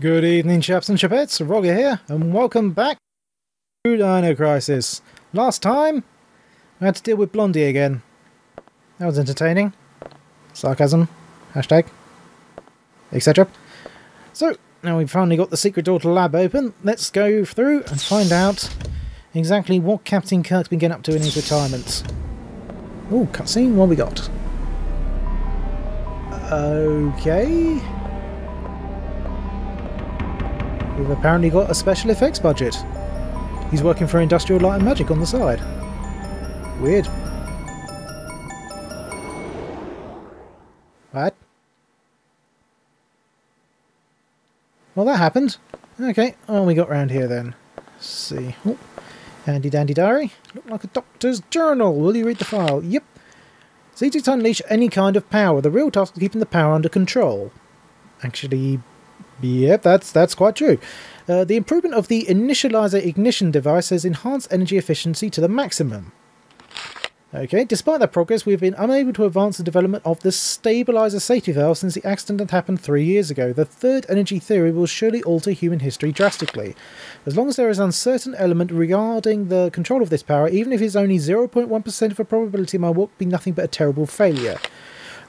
Good evening, chaps and chapettes, Roger here, and welcome back to Dino Crisis. Last time, we had to deal with Blondie again. That was entertaining. Sarcasm, hashtag, etc. So, now we've finally got the secret door to the lab open, let's go through and find out exactly what Captain Kirk's been getting up to in his retirement. Ooh, cutscene, what have we got? Okay... We've apparently got a special effects budget. He's working for Industrial Light and Magic on the side. Weird. What? Well, that happened. Okay, oh, we got round here then. Let's see. Oh, handy dandy diary. Look like a doctor's journal. Will you read the file? Yep. Seek to unleash any kind of power. The real task is keeping the power under control. Actually... Yep, that's quite true. The improvement of the initializer ignition device has enhanced energy efficiency to the maximum. Okay, despite that progress, we've been unable to advance the development of the stabilizer safety valve since the accident that happened 3 years ago. The third energy theory will surely alter human history drastically. As long as there is an uncertain element regarding the control of this power, even if it's only 0.1% of a probability, my work will be nothing but a terrible failure.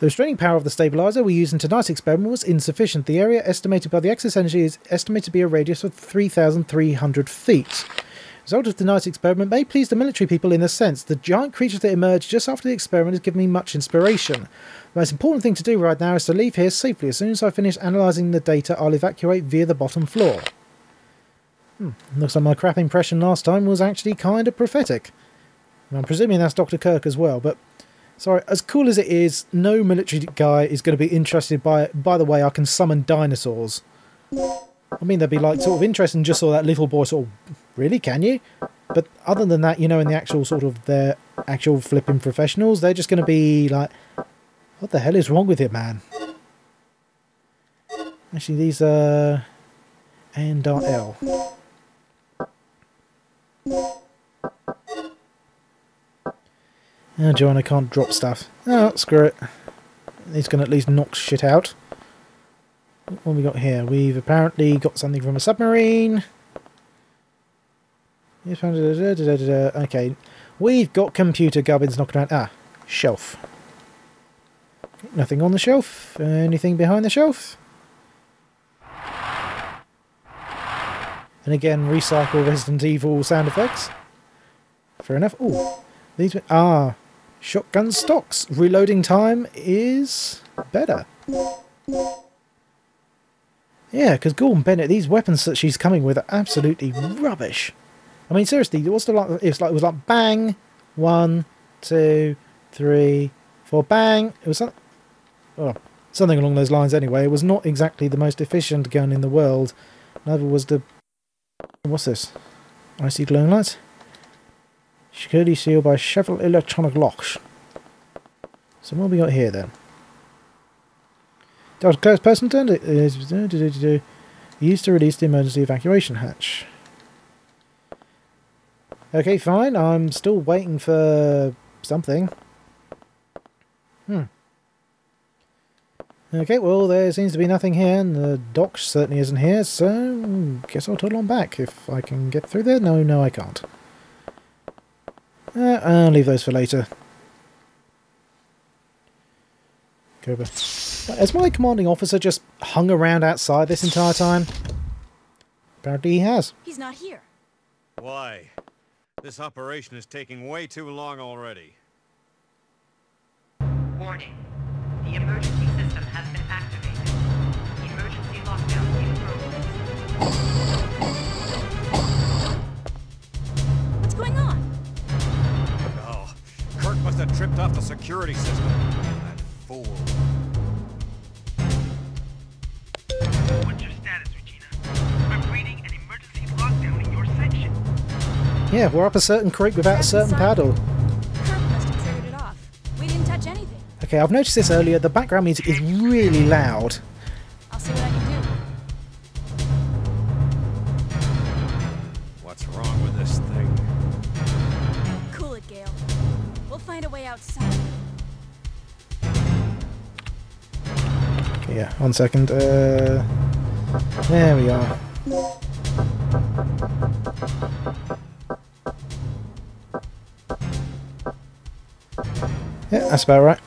The restraining power of the stabilizer we used in tonight's experiment was insufficient. The area estimated by the excess energy is estimated to be a radius of 3,300 feet. The result of tonight's experiment may please the military people in a sense. The giant creature that emerged just after the experiment has given me much inspiration. The most important thing to do right now is to leave here safely. As soon as I finish analysing the data, I'll evacuate via the bottom floor. Looks like my crap impression last time was actually kind of prophetic. I'm presuming that's Dr. Kirk as well, but... Sorry, as cool as it is, no military guy is going to be interested by it. By the way, I can summon dinosaurs. I mean, they'd be like sort of interested and just saw that little boy sort of, really, can you? But other than that, you know, in the actual sort of their actual flipping professionals, they're just going to be like, what the hell is wrong with it, man? Actually, these are A&L. Oh, Joanna can't drop stuff. Oh, screw it. He's going to at least knock shit out. What have we got here? We've apparently got something from a submarine. Okay. We've got computer gubbins knocking around. Ah, shelf. Nothing on the shelf. Anything behind the shelf? And again, recycle Resident Evil sound effects. Fair enough. Ooh. These are... Ah. Shotgun stocks. Reloading time is better. Yeah, because Gordon Bennett, these weapons that she's coming with are absolutely rubbish. I mean, seriously, what's the like? It's like it was like bang, 1, 2, 3, 4, bang. It was something along those lines. Anyway, it was not exactly the most efficient gun in the world. Neither was the what's this? Icy glowing lights. Security sealed by several electronic locks. So what have we got here then? Dr. Kirk's person turned it is used to release the emergency evacuation hatch. Okay, fine. I'm still waiting for something. Okay, well there seems to be nothing here, and the dock certainly isn't here. So guess I'll toddle on back if I can get through there. No, I can't. I'll leave those for later. Cobra. Has my commanding officer just hung around outside this entire time? Apparently he has. He's not here. Why? This operation is taking way too long already. Warning. The emergency system has been activated. The emergency lockdown is broken. What's going on? Kirk must have tripped off the security system. That fool. What's your status, Regina? I'm reading an emergency lockdown in your section. Yeah, we're up a certain creek without a certain paddle. Kirk must have triggered it off. We didn't touch anything. Okay, I've noticed this earlier. The background music is really loud. I'll see what I can do. What's wrong with this thing? Cool it, Gale. We'll find a way outside. Okay, yeah, one second. There we are. Yeah, that's about right.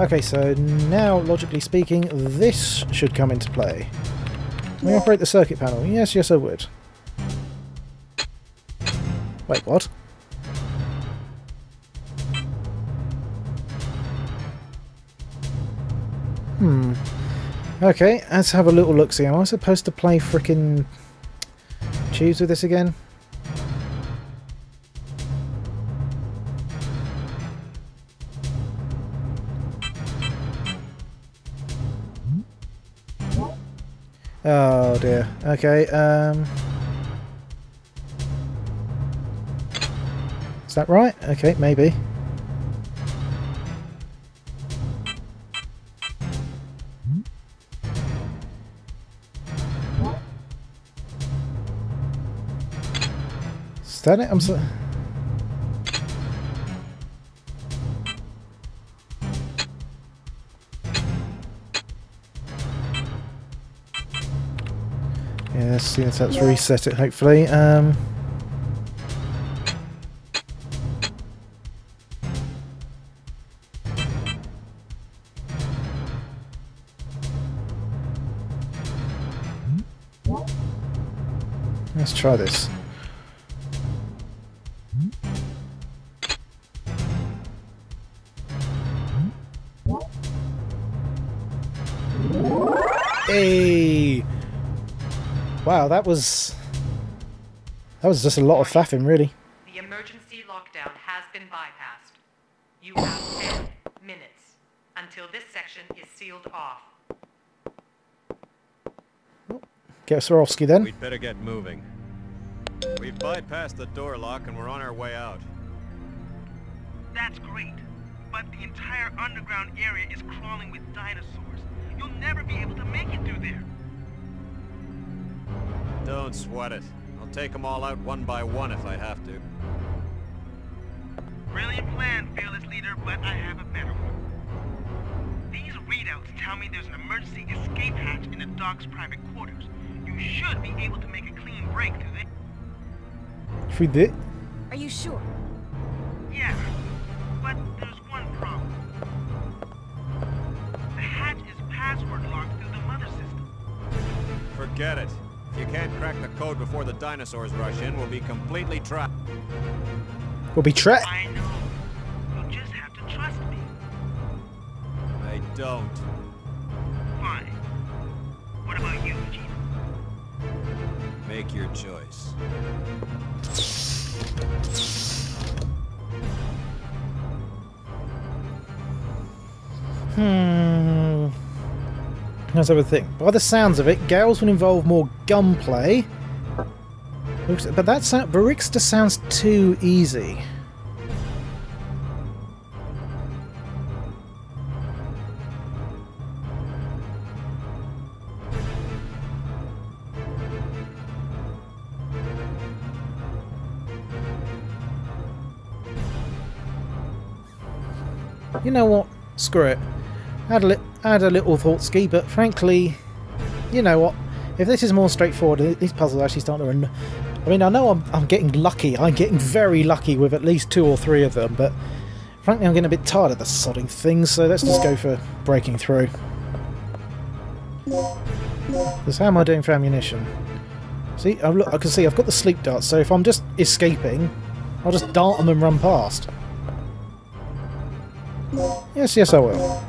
Okay, so now, logically speaking, this should come into play. Can we operate the circuit panel? Yes, yes I would. Wait, what? Okay, let's have a little look see. Am I supposed to play frickin' tubes with this again? Oh dear. Okay, is that right? Okay, maybe. Is that it? I'm sorry. Yeah, let's see if that's reset it, hopefully. Let's try this. Hey! Wow, that was just a lot of faffing, really. The emergency lockdown has been bypassed. You have 10 minutes until this section is sealed off. Get Swarovski then. We'd better get moving. We've bypassed the door lock and we're on our way out. That's great, but the entire underground area is crawling with dinosaurs. You'll never be able to make it through there. Don't sweat it. I'll take them all out one by one if I have to. Brilliant plan, fearless leader, but I have a better one. These readouts tell me there's an emergency escape hatch in the dock's private quarters. You should be able to make a clean break through there. If we did? Are you sure? Yeah, but there's one problem. The hatch is password locked through the mother system. Forget it. If you can't crack the code before the dinosaurs rush in, we'll be completely trapped. We'll be trapped? I know. You'll just have to trust me. I don't. Fine. What about you, Gene? Make your choice. Let's have a think. By the sounds of it, Gales will involve more gunplay. But that sound, Barixta sounds too easy. You know what? Screw it. Add a little thoughtski, but frankly, you know what? If this is more straightforward, these puzzles are actually starting to run. I mean, I know I'm getting lucky. I'm getting very lucky with at least 2 or 3 of them, but frankly, I'm getting a bit tired of the sodding things, so let's just go for breaking through. Because how am I doing for ammunition? See, I can see I've got the sleep darts, so if I'm just escaping, I'll just dart them and run past. Yes, yes I will.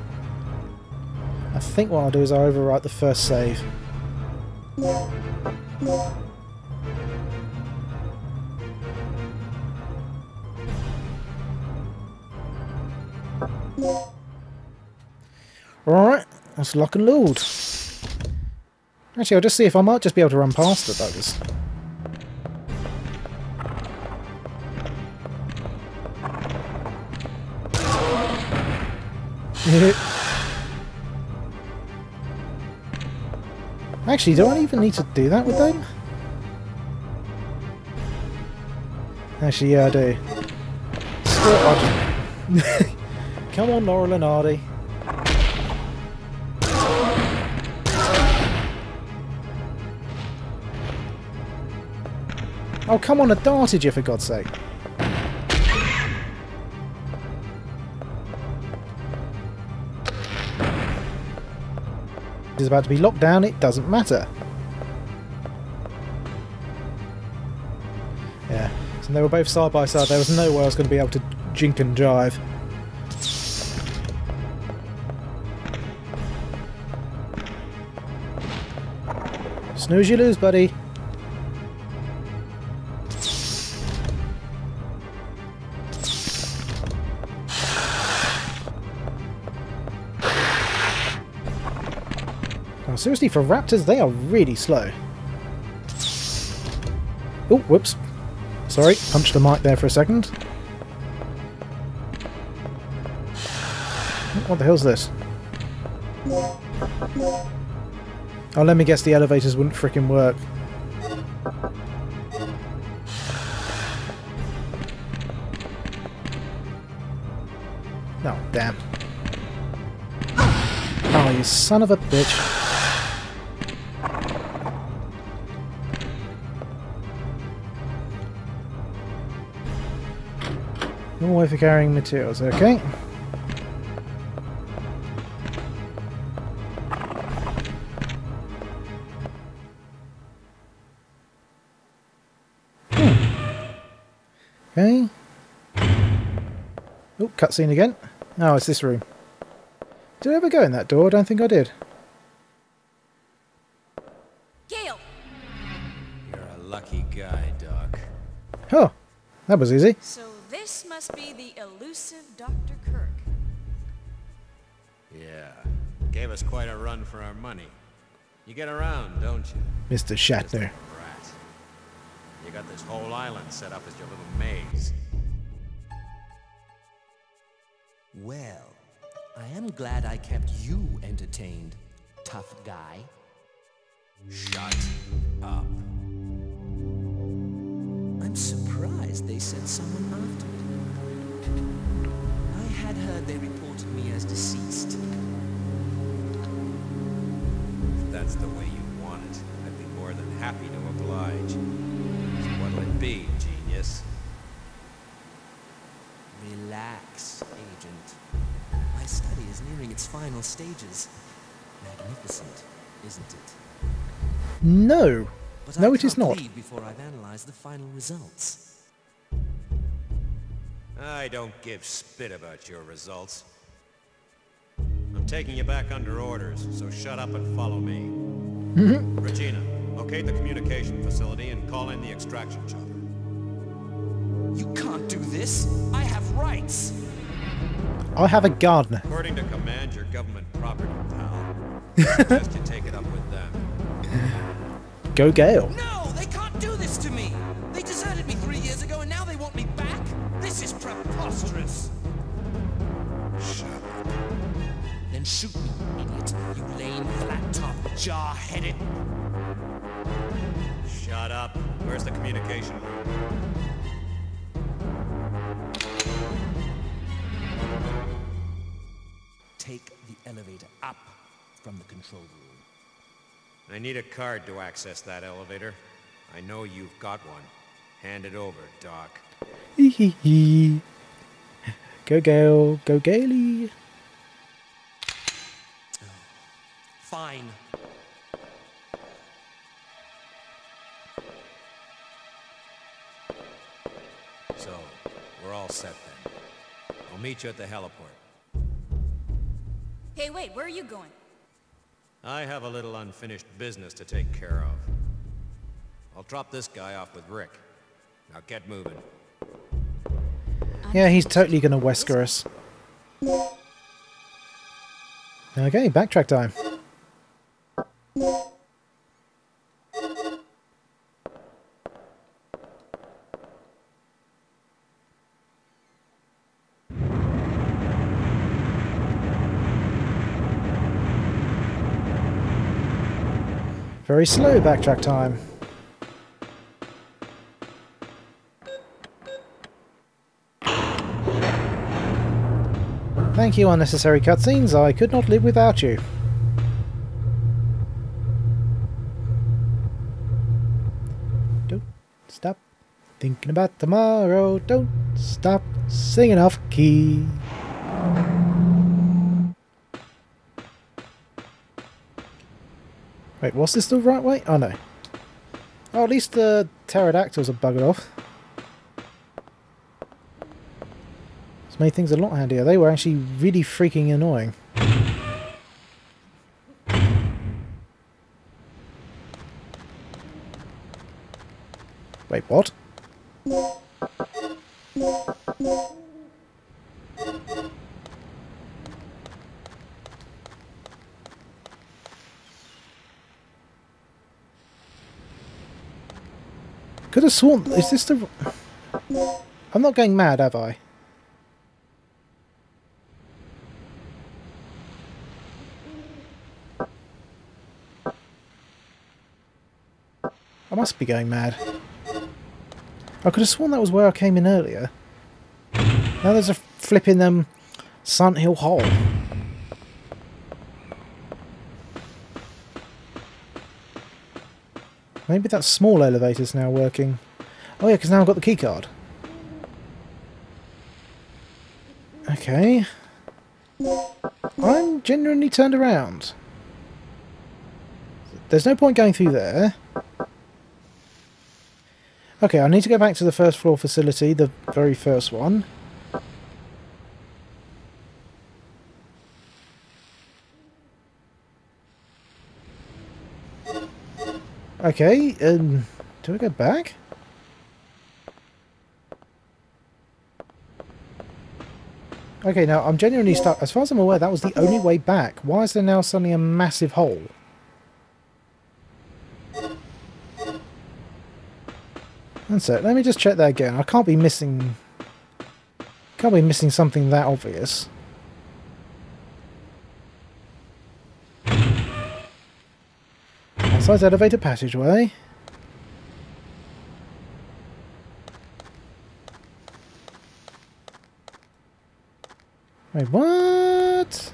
I think what I'll do is I'll overwrite the first save. Alright, that's lock and load. Actually, I'll just see if I might just be able to run past it, that was... Actually, do I even need to do that with them? Actually, yeah, I do. Still, come on, Laurel and Hardy. Oh, come on, a Dartager, for God's sake. It is about to be locked down, it doesn't matter. Yeah, so they were both side by side, there was no way I was going to be able to jink and jive. Snooze you lose, buddy. Now, seriously, for raptors, they are really slow. Oh, whoops. Sorry, punched the mic there for a second. What the hell's this? Oh, let me guess the elevators wouldn't frickin' work. Oh, damn. Oh, you son of a bitch. No way for carrying materials, okay. Okay. Oh, cutscene again. Oh, it's this room. Did I ever go in that door? I don't think I did. Gale. You're a lucky guy, Doc. Oh, that was easy. So this must be the elusive Dr. Kirk. Yeah, gave us quite a run for our money. You get around, don't you, Mr. Shatner? You got this whole island set up as your little maze. Well, I am glad I kept you entertained, tough guy. Shut up. I'm surprised they sent someone after me. I had heard they reported me as deceased. If that's the way you want it, I'd be more than happy to oblige. Be genius. Relax, Agent. My study is nearing its final stages. Magnificent, isn't it? No. But no, it is not. Before I've analyzed the final results. I don't give spit about your results. I'm taking you back under orders, so shut up and follow me. Regina, locate the communication facility and call in the extraction chopper. You can't do this! I have rights! I have a gardener. According to command, your government property, pal. Just you take it up with them. Go Gale. No! They can't do this to me! They deserted me 3 years ago and now they want me back? This is preposterous! Shut up. Then shoot me, idiot. You lame, flat-top, jar-headed... Shut up. Where's the communication room? Take the elevator up from the control room. I need a card to access that elevator. I know you've got one. Hand it over, Doc. Go Gale, go Gaily. Oh, fine. So, we're all set then. I'll meet you at the heliport. Hey, wait, where are you going? I have a little unfinished business to take care of. I'll drop this guy off with Rick. Now get moving. Yeah, he's totally gonna Wesker us. Okay, backtrack time. Very slow backtrack time. Thank you, unnecessary cutscenes. I could not live without you. Don't stop Thinking about tomorrow, don't stop singing off key. Wait, was this the right way? Oh no. Oh, at least the pterodactyls are buggered off. It's made things a lot handier. They were actually really freaking annoying. Wait, what? Could have sworn... Is this the... I'm not going mad, have I? I must be going mad. I could have sworn that was where I came in earlier. Now there's a flipping Sun Hill hole. Maybe that small elevator's now working. Oh yeah, because now I've got the keycard. Okay. I'm genuinely turned around. There's no point going through there. Okay, I need to go back to the first floor facility, the very first one. Okay, do I go back? Okay, now I'm genuinely stuck. As far as I'm aware, that was the only way back. Why is there now suddenly a massive hole? That's it. Let me just check that again. I can't be missing something that obvious. Outside elevator passageway. Wait, what?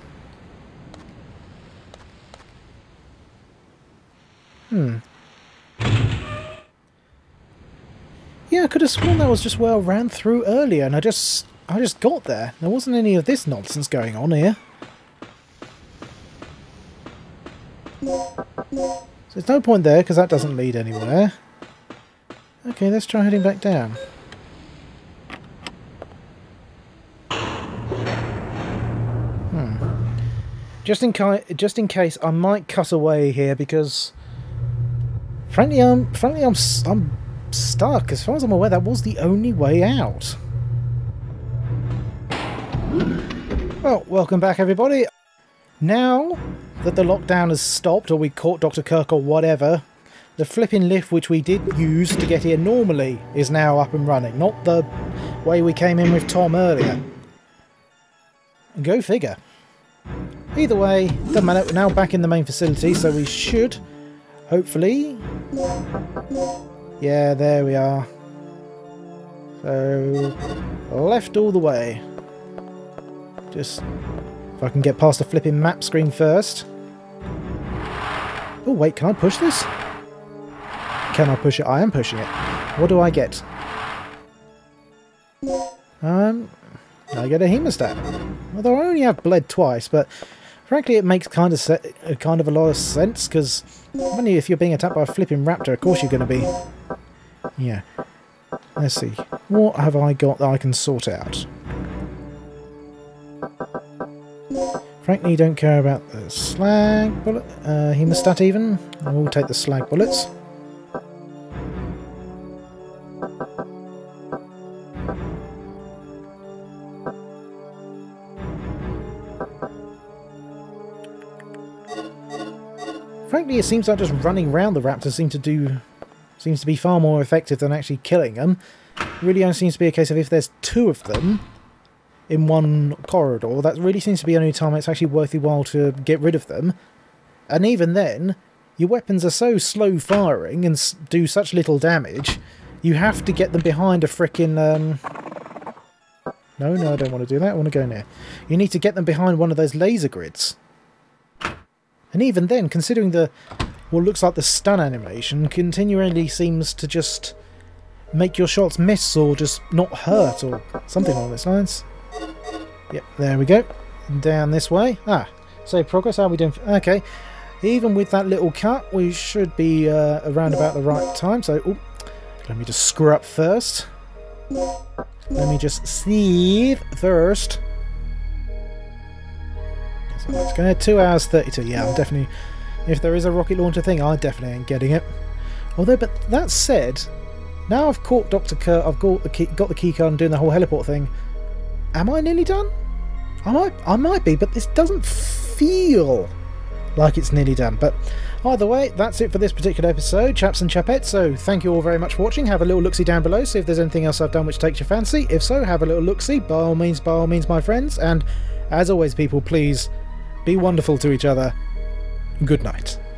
Yeah, I could have sworn that was just where I ran through earlier, and I just got there. There wasn't any of this nonsense going on here. So there's no point there, because that doesn't lead anywhere. Okay, let's try heading back down. Just in case, I might cut away here, because frankly, I'm stuck. As far as I'm aware, that was the only way out. Well, welcome back everybody. Now that the lockdown has stopped, or we caught Dr. Kirk or whatever, the flipping lift which we did use to get here normally is now up and running. Not the way we came in with Tom earlier. Go figure. Either way, doesn't matter. We're now back in the main facility, so we should, hopefully... Yeah, there we are. So, left all the way. Just, if I can get past the flipping map screen first. Oh wait, can I push this? Can I push it? I am pushing it. What do I get? I get a hemostat. Although I only have bled twice, but frankly it makes kind of a lot of sense, because only if you're being attacked by a flipping raptor, of course you're going to be... Yeah. Let's see. What have I got that I can sort out? Frankly, don't care about the slag bullet... hemostat even. I will take the slag bullets. Frankly, it seems like just running around the raptors seems to be far more effective than actually killing them. It really only seems to be a case of if there's two of them in one corridor, that really seems to be the only time it's actually worth your while to get rid of them. And even then, your weapons are so slow firing and do such little damage, you have to get them behind a frickin'... No, I don't want to do that. I want to go in there. You need to get them behind one of those laser grids. And even then, considering the... what looks like the stun animation, continually seems to just make your shots miss or just not hurt or something along those lines. Yep, there we go. And down this way. Ah, save progress. How are we doing? Okay. Even with that little cut, we should be around about the right time. So, ooh, let me just screw up first. Let me just save first. So it's going to 2 hours 32. Yeah, I'm definitely. If there is a rocket launcher thing, I definitely ain't getting it. Although, but that said, now I've caught Dr. Kurt. I've got the key card and doing the whole heliport thing. Am I nearly done? I might be, but this doesn't feel like it's nearly done. But either way, that's it for this particular episode, chaps and chapettes. So thank you all very much for watching. Have a little look-see down below, see if there's anything else I've done which takes your fancy. If so, have a little look-see, by all means, my friends. And as always, people, please be wonderful to each other. Good night.